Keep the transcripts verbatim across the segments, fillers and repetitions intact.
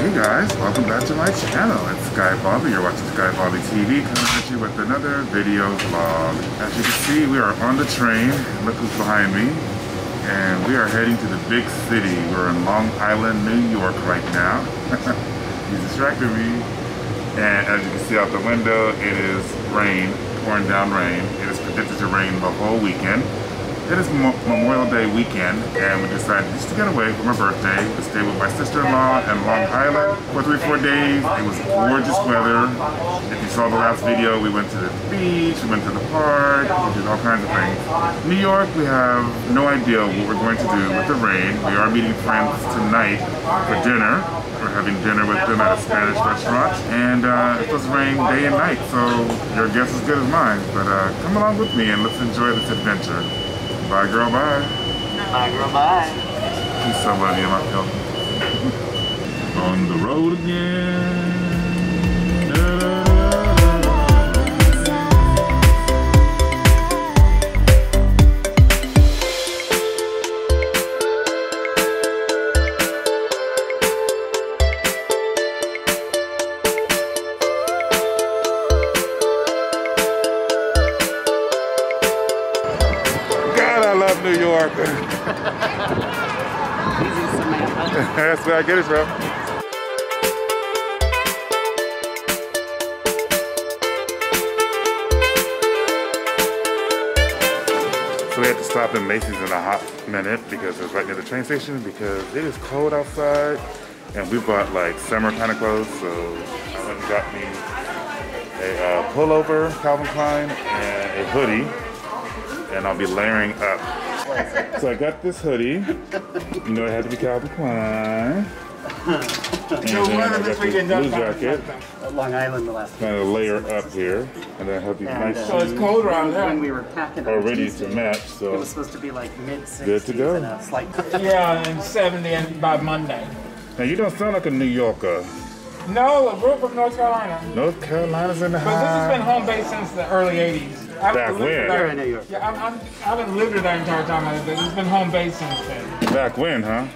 Hey guys, welcome back to my channel. It's Sky Bobby. You're watching Sky Bobby T V coming at you with another video vlog. As you can see, we are on the train. Look who's behind me. And we are heading to the big city. We're in Long Island, New York right now. He's distracting me. And as you can see out the window, it is rain, pouring down rain. It is predicted to rain the whole weekend. It is Memorial Day weekend, and we decided just to get away for my birthday to stay with my sister-in-law in Long Island for three, four days. It was gorgeous weather. If you saw the last video, we went to the beach, we went to the park, we did all kinds of things. New York, we have no idea what we're going to do with the rain. We are meeting friends tonight for dinner. We're having dinner with them at a Spanish restaurant, and uh, it's supposed to rain day and night, so your guess is good as mine. But uh, come along with me and let's enjoy this adventure. Bye, girl, bye. Bye, girl, bye. He's so lucky in my film. On the road again. That's where I get it from. So we had to stop in Macy's in a hot minute because it's right near the train station because it is cold outside and we bought like summer kind of clothes, so I went and got me a uh, pullover, Calvin Klein, and a hoodie, and I'll be layering up. So I got this hoodie. You know it had to be Calvin Klein. And no then I got this blue jacket. Long Island the last time. Kind of layer up here. And then I have these and, nice uh, shoes. So it's cold around here. When we were packing up already Tuesday, to match. So it was supposed to be like mid sixties. Good to go. And like yeah, and seventy and by Monday. Now you don't sound like a New Yorker. No, Brooklyn, North Carolina. North Carolina's in the house. But this has been home base since the early eighties. I've Back when? There in New York. Yeah, I'm, I'm, I haven't lived it that entire time. It's been home base since then. Back when, huh?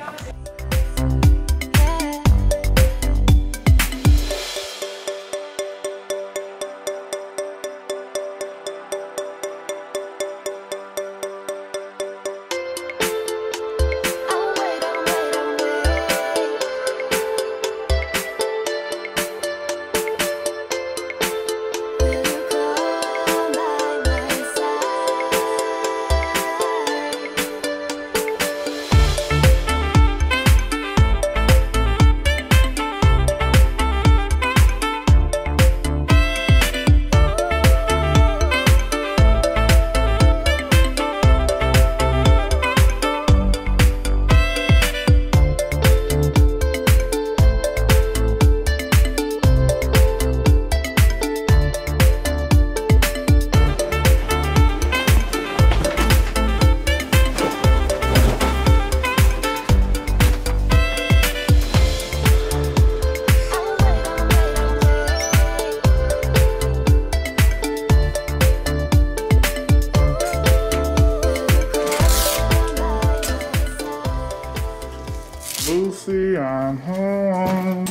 Lucy, I'm home.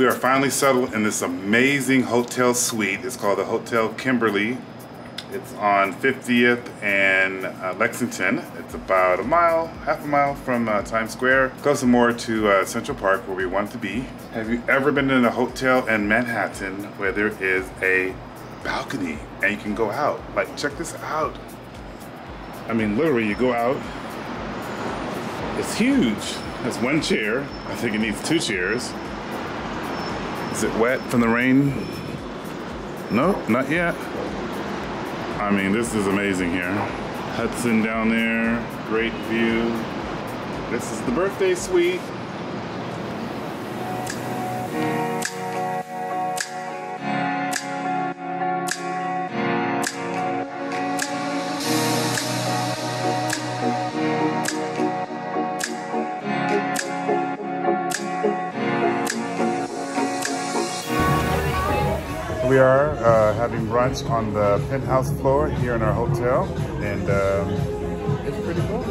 We are finally settled in this amazing hotel suite. It's called the Hotel Kimberly. It's on fiftieth and uh, Lexington. It's about a mile, half a mile from uh, Times Square. Closer more to uh, Central Park, where we want to be. Have you ever been in a hotel in Manhattan where there is a balcony and you can go out? Like, check this out. I mean, literally you go out, it's huge. That's one chair. I think it needs two chairs. Is it wet from the rain? No, not yet. I mean, this is amazing here. Hudson down there, great view. This is the birthday suite. We are uh, having brunch on the penthouse floor here in our hotel, and um, it's pretty cool.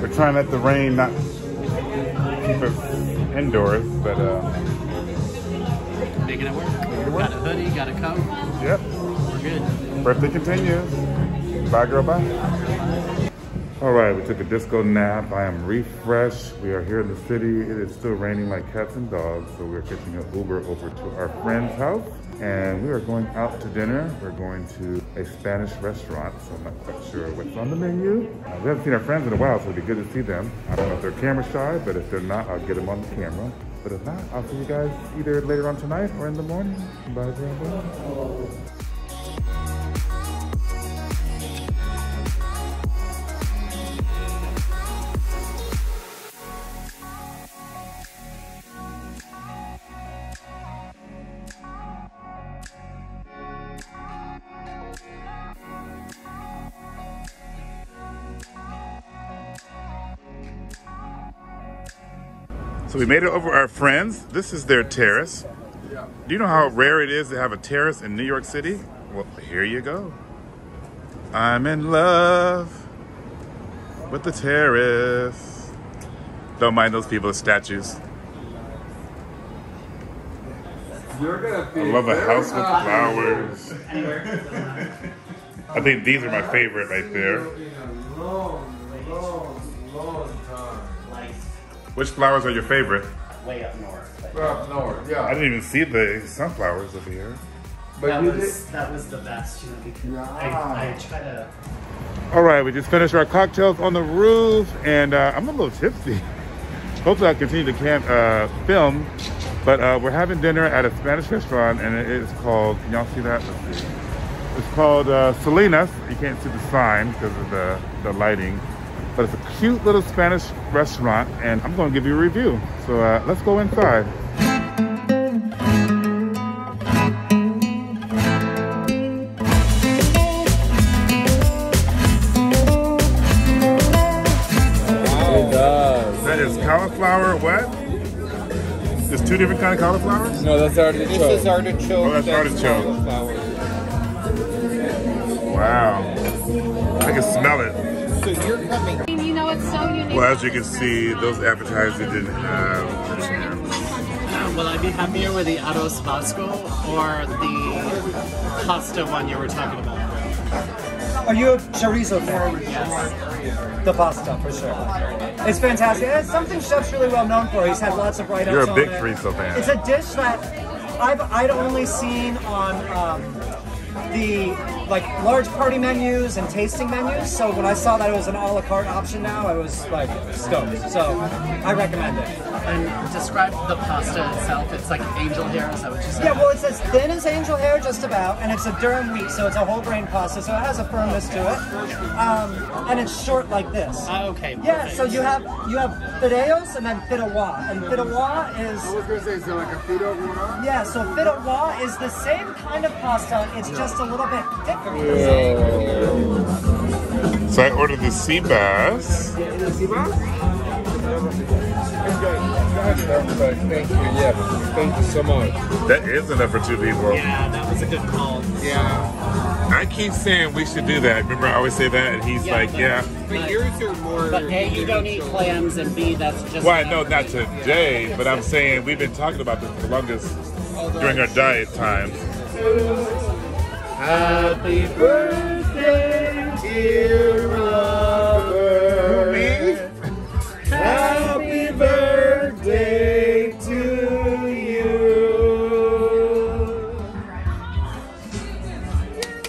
We're trying to let the rain not keep us indoors, but uh, making it work. Making it work. Got a hoodie, got a coat. Yep, we're good. Birthday continues. Bye, girl. Bye. All right, we took a disco nap. I am refreshed. We are here in the city. It is still raining like cats and dogs, so we're catching an Uber over to our friend's house. And we are going out to dinner. We're going to a Spanish restaurant, so I'm not quite sure what's on the menu. Uh, we haven't seen our friends in a while, so it'd be good to see them. I don't know if they're camera shy, but if they're not, I'll get them on the camera. But if not, I'll see you guys either later on tonight or in the morning. Bye, bye, bye. So we made it over our friends. This is their terrace. Do you know how rare it is to have a terrace in New York City? Well, here you go. I'm in love with the terrace. Don't mind those people as statues. You're gonna be I love a house with flowers. I think these are my favorite right there. Which flowers are your favorite? Way up north. Way up north, yeah. I didn't even see the sunflowers over here. But that, you was, did? that was the best, you know, because yeah. I, I try to... All right, we just finished our cocktails on the roof, and uh, I'm a little tipsy. Hopefully I'll continue to camp, uh, film, but uh, we're having dinner at a Spanish restaurant, and it is called, can y'all see that? Let's see. It's called uh, Salinas. You can't see the sign because of the, the lighting. But it's a cute little Spanish restaurant, and I'm gonna give you a review. So uh, let's go inside. Wow. That is cauliflower, what? There's two different kinds of cauliflowers? No, that's artichoke. This is artichoke. Oh, that's, that's artichoke. Wow, I can smell it. So you're coming. You know, it's so unique. Well, as you can see, those appetizers didn't have. Uh, will I be happier with the arroz vasco or the pasta one you were talking about? Are you a chorizo fan? Yes. The pasta, for sure. It's fantastic. It's something Chef's really well known for. He's had lots of write-ups. You're a big chorizo fan. It's a dish that I've I'd only seen on. Um, the like large party menus and tasting menus, so when I saw that it was an a la carte option now, I was like stoked, so I recommend it. And describe the pasta itself. It's like angel hair, is that what you said? Yeah, well, it's as thin as angel hair, just about, and it's a durum wheat, so it's a whole grain pasta, so it has a firmness to it, um, and it's short like this. Uh, okay. Yeah, perfect. So you have you have fideos and then fideuá, and fideuá is... I was going to say, is it like a fideuá? Yeah, so fideuá is the same kind of pasta, it's just a little bit thicker. Yeah. So I ordered the sea bass. Sea bass? Thank you, yeah. Thank you so much. That is enough for two people. Yeah, that was a good call. Yeah. I keep saying we should do that. Remember, I always say that, and he's yeah, like, but, yeah. But, but yours are more... But A, you don't eat clams, and B, that's just... Well, no, not today, yeah. But I'm saying we've been talking about this for the longest Although, during our diet time. Happy birthday, dear Robert. Me? Happy birthday to you.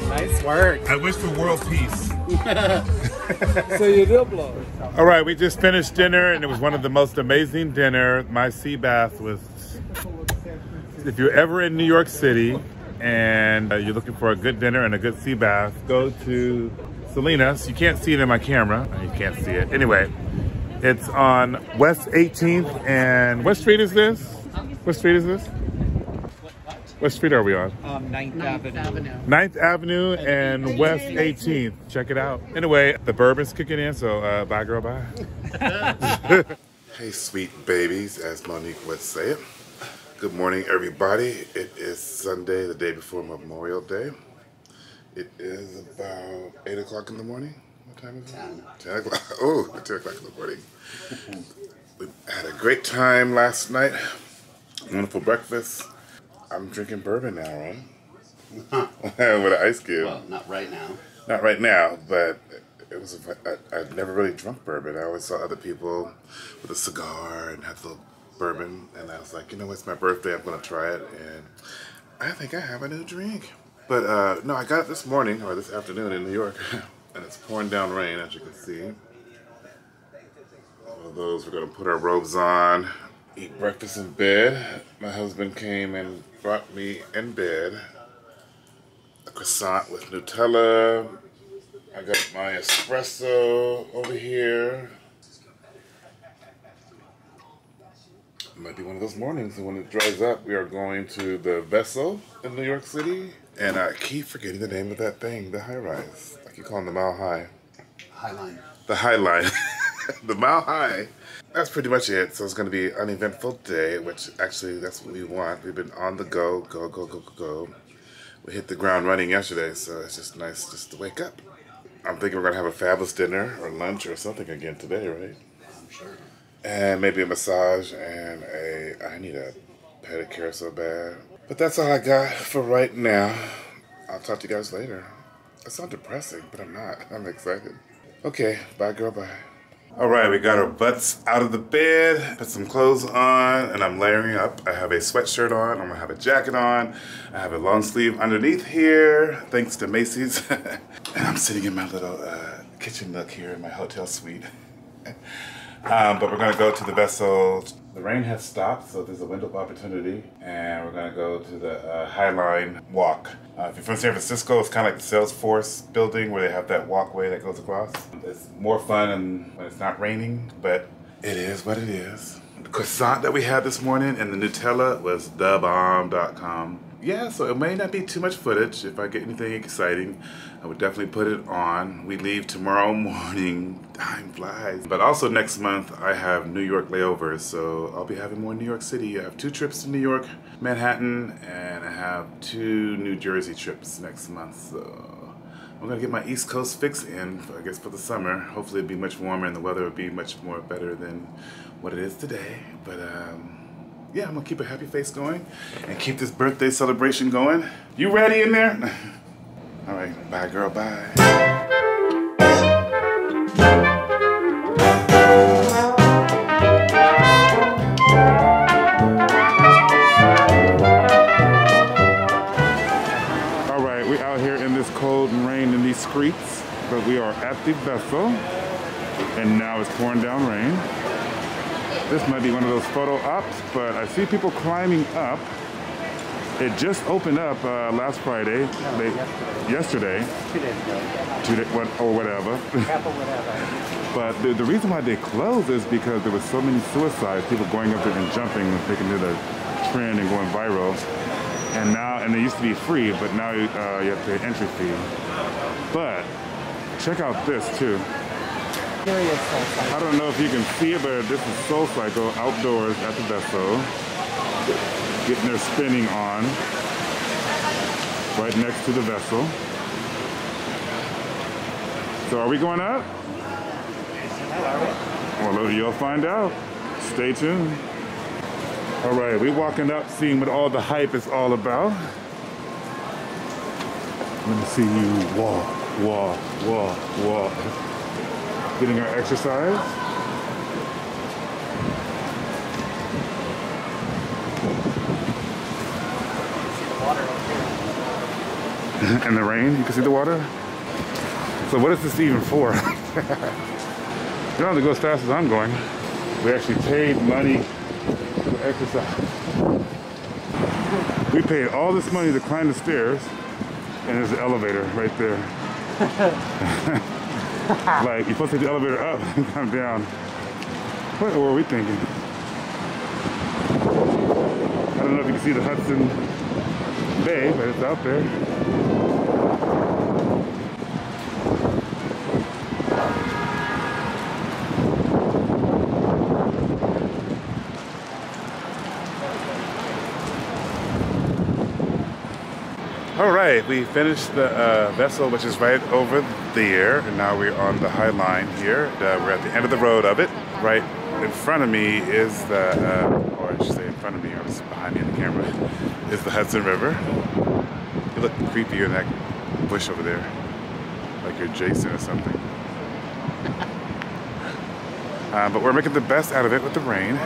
Nice work. I wish for world peace. So you do blow. All right, we just finished dinner, and it was one of the most amazing dinner. My sea bath was, if you're ever in New York City, and uh, you're looking for a good dinner and a good sea bath, go to Salinas. You can't see it in my camera. You can't see it. Anyway, it's on West eighteenth and what street is this? What street is this? What street are we on? Um, ninth Avenue. ninth Avenue and West eighteenth. Check it out. Anyway, the bourbon's kicking in, so uh, bye girl, bye. Hey sweet babies, as Monique would say it. Good morning, everybody. It is Sunday, the day before Memorial Day. It is about eight o'clock in the morning. What time is it? Ten, ten o'clock. Oh, ten o'clock in the morning. We had a great time last night. Wonderful breakfast. I'm drinking bourbon now, right? Huh. With an ice cube. Well, not right now. Not right now, but it was. A, I, I'd never really drunk bourbon. I always saw other people with a cigar and had the little bourbon, and I was like, you know, it's my birthday, I'm gonna try it, and I think I have a new drink. But uh, no, I got it this morning, or this afternoon in New York, and it's pouring down rain, as you can see. One of those, we're gonna put our robes on, eat breakfast in bed. My husband came and brought me in bed a croissant with Nutella. I got my espresso over here. Might be one of those mornings, and when it dries up, we are going to the Vessel in New York City. And I keep forgetting the name of that thing, the high rise. I keep calling the Mile High. High Line. The High Line. The Mile High. That's pretty much it. So it's going to be an uneventful day, which actually that's what we want. We've been on the go, go, go, go, go, go. We hit the ground running yesterday, so it's just nice just to wake up. I'm thinking we're going to have a fabulous dinner or lunch or something again today, right? I'm sure. And maybe a massage and a, I need a pedicure so bad. But that's all I got for right now. I'll talk to you guys later. I sound depressing, but I'm not. I'm excited. Okay, bye girl, bye. All right, we got our butts out of the bed, put some clothes on, and I'm layering up. I have a sweatshirt on, I'm gonna have a jacket on. I have a long sleeve underneath here, thanks to Macy's. And I'm sitting in my little uh, kitchen nook here in my hotel suite. Um, but we're going to go to the Vessel. The rain has stopped, so there's a window of opportunity. And we're going to go to the uh, High Line walk. Uh, if you're from San Francisco, it's kind of like the Salesforce building where they have that walkway that goes across. It's more fun when it's not raining, but it is what it is. The croissant that we had this morning and the Nutella was the bomb dot com. Yeah, so it may not be too much footage. If I get anything exciting, I would definitely put it on. We leave tomorrow morning. Time flies. But also next month, I have New York layovers, so I'll be having more in New York City. I have two trips to New York, Manhattan, and I have two New Jersey trips next month. So I'm gonna get my East Coast fix in, I guess, for the summer. Hopefully it'll be much warmer and the weather will be much more better than what it is today. But, um... yeah, I'm gonna keep a happy face going and keep this birthday celebration going. You ready in there? All right, bye girl, bye. All right, we're out here in this cold and rain in these streets, but we are at the Vessel, and now it's pouring down rain. This might be one of those photo ops, but I see people climbing up. It just opened up uh, last Friday. No, they, yesterday. yesterday. Two days ago. Two days, what, or whatever. Apple, whatever. But the, the reason why they closed is because there was so many suicides, people going up there and jumping and taking to the trend and going viral. And now, and they used to be free, but now uh, you have to pay entry fee. But check out this too. There is SoulCycle. I don't know if you can see it, but this is SoulCycle outdoors at the Vessel. Getting their spinning on. Right next to the Vessel. So are we going up? Well, you'll find out. Stay tuned. All right, we're walking up, seeing what all the hype is all about. Let me see you walk, walk, walk, walk. Getting our exercise. And the rain, you can see the water. So what is this even for? You don't have to go as fast as I'm going. We actually paid money for exercise. We paid all this money to climb the stairs, and there's an elevator right there. Like, you're supposed to take the elevator up and come down. What were we thinking? I don't know if you can see the Hudson Bay, but it's out there. All right, we finished the uh, Vessel, which is right over there, and now we're on the High Line here. Uh, we're at the end of the road of it. Right in front of me is the, uh, or I should say in front of me, or it's behind me in the camera, is the Hudson River. You look creepier in that bush over there, like you're Jason or something. Uh, but we're making the best out of it with the rain.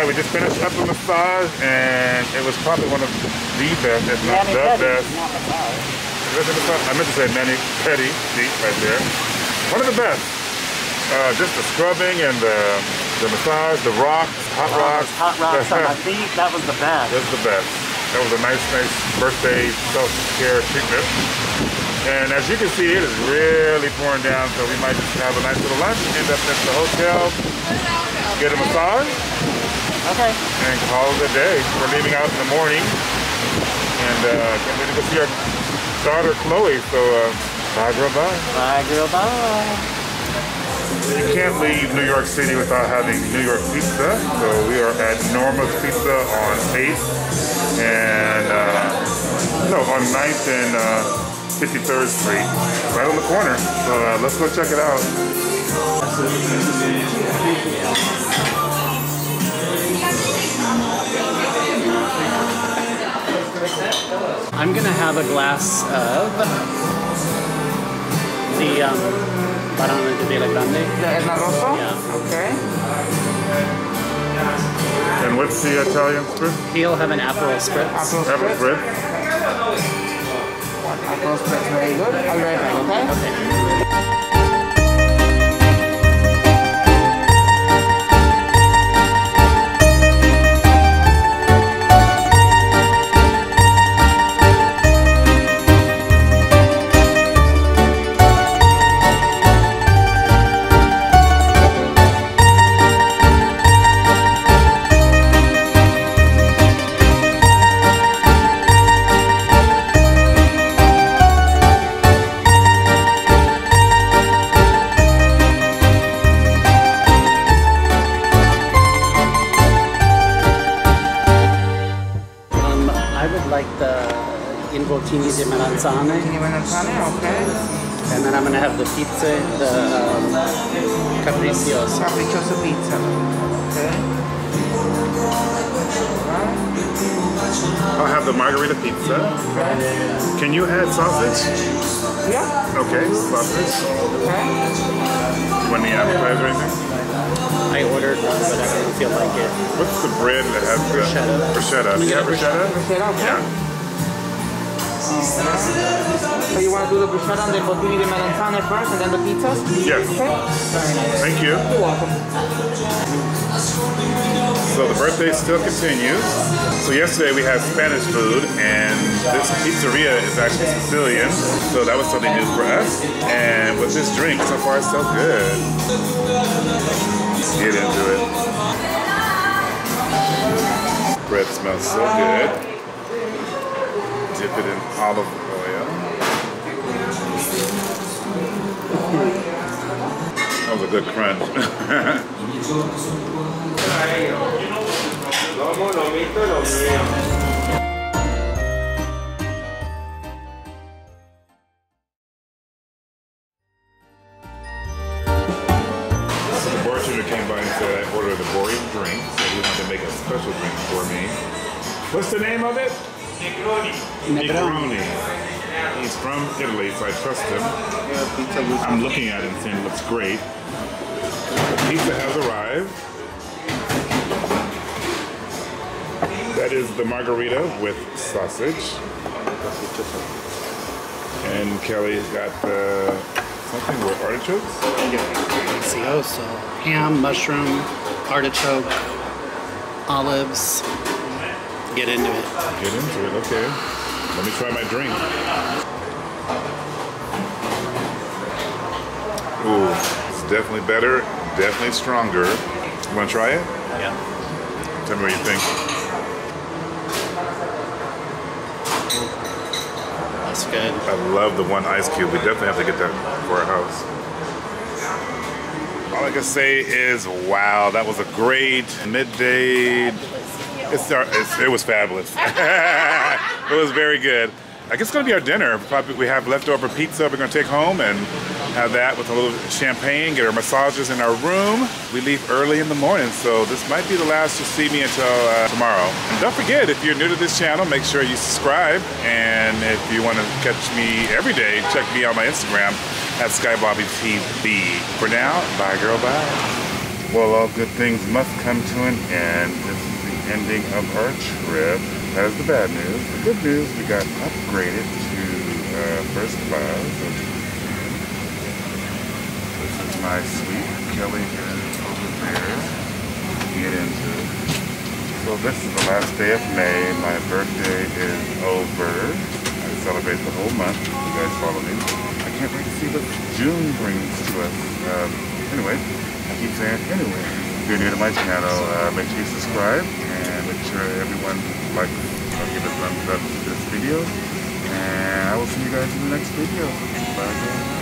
We just finished up a massage, and it was probably one of the best, if not the best. I meant to say mani pedi deep right there. One of the best. Uh, just the scrubbing and the the massage, the rocks, hot rocks. Hot rocks on my feet. That was the best. That was the best. That was a nice, nice birthday self-care treatment. And as you can see, it is really pouring down, so we might just have a nice little lunch, end up at the hotel, get a massage. Okay. And call it a day. We're leaving out in the morning, and uh, can't wait to go see our daughter Chloe. So uh, bye, girl, bye. Bye, girl, bye. You can't leave New York City without having New York pizza. So we are at Norma's Pizza on eighth and uh, no, on ninth and uh, fifty-third Street, right on the corner. So uh, let's go check it out. I'm gonna have a glass of the um, Barone de Bela Grande. The Etna Rosso? Yeah. Okay. And what's the Italian spritz? He'll have an apple spritz. Apple spritz. Apple spritz, very good. All right, okay. okay. Involtini di melanzane. Okay. And then I'm gonna have the pizza, the um, capriccioso. Capriccioso pizza. Okay. I'll have the margherita pizza. Okay. Can you add sausage? Yeah. Okay, sausage. Okay. Do you want the appetizer right there? I ordered one, but I didn't feel like it. What's the bread that has the bruschetta? Do you have bruschetta? Yeah. So you want to do the bruschetta and the bottini di melanzane first, and then the pizzas? Yes. Okay. Very nice. Thank you. You're welcome. So the birthday still continues. So yesterday we had Spanish food, and this pizzeria is actually Sicilian, so that was something new for us. And with this drink, so far it's so good. Get into it. Bread smells so good. Dip it in olive oil. That was a good crunch. The bartender came by and said I ordered a Bori drink, so he wanted to make a special drink for me. What's the name of it? Negroni. Negroni. He's from Italy, so I trust him. I'm looking at it and saying it looks great. The pizza has arrived. That is the margarita with sausage. And Kelly's got the something with artichokes? Oh, so ham, mushroom, artichoke, olives. Get into it. Get into it, okay. Let me try my drink. Ooh, it's definitely better, definitely stronger. You wanna try it? Yeah. Tell me what you think. That's good. I love the one ice cube. We definitely have to get that for our house. All I can say is, wow, that was a great midday. It's, it's, it was fabulous. It was very good. I guess it's going to be our dinner. Probably we have leftover pizza we're going to take home and have that with a little champagne, get our massages in our room. We leave early in the morning, so this might be the last you'll see me until uh, tomorrow. And don't forget, if you're new to this channel, make sure you subscribe. And if you want to catch me every day, check me on my Instagram at Sky Bobby T V. For now, bye girl, bye. Well, all good things must come to an end. This is the ending of our trip. That is the bad news. The good news, we got upgraded to uh, first class. This is my suite. Kelly is over there. Get into it. So this is the last day of May. My birthday is over. I celebrate the whole month. You guys follow me. I can't wait to see what June brings to us. Um, anyway, I keep saying anyway. If you're new to my channel, uh, make sure you subscribe. Make sure everyone likes or give a thumbs up to this video. And I will see you guys in the next video. Bye guys.